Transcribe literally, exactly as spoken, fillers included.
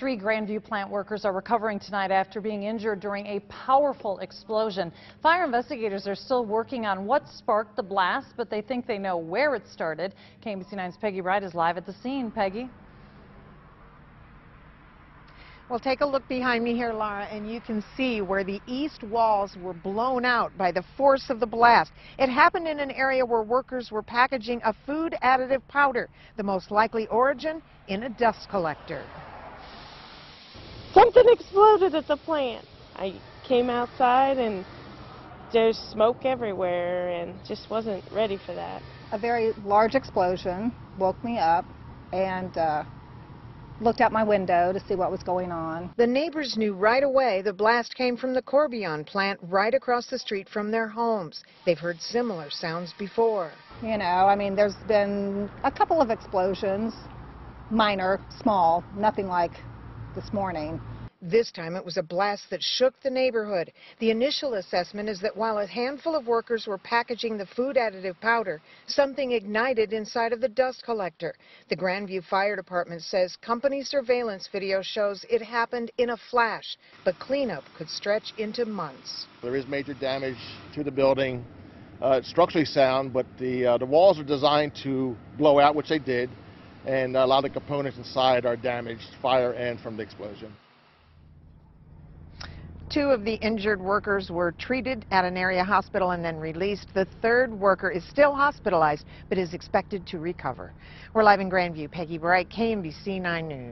three Grandview plant workers are recovering tonight after being injured during a powerful explosion. Fire investigators are still working on what sparked the blast, but they think they know where it started. K M B C nine's Peggy Wright is live at the scene. Peggy? Well, take a look behind me here, Laura, and you can see where the east walls were blown out by the force of the blast. It happened in an area where workers were packaging a food additive powder, the most likely origin in a dust collector. Something exploded at the plant. I came outside and there's smoke everywhere and just wasn't ready for that. A very large explosion woke me up and uh, looked out my window to see what was going on. The neighbors knew right away the blast came from the Corbion plant right across the street from their homes. They've heard similar sounds before. You know, I mean, there's been a couple of explosions, minor, small, nothing like this morning. This time it was a blast that shook the neighborhood. The initial assessment is that while a handful of workers were packaging the food additive powder, something ignited inside of the dust collector. The Grandview Fire Department says company surveillance video shows it happened in a flash, but cleanup could stretch into months. There is major damage to the building. Uh, it's structurally sound, but the, uh, the walls are designed to blow out, which they did, and a lot of the components inside are damaged, fire and from the explosion. Two of the injured workers were treated at an area hospital and then released. The third worker is still hospitalized but is expected to recover. We're live in Grandview. Peggy Bright, K M B C nine News.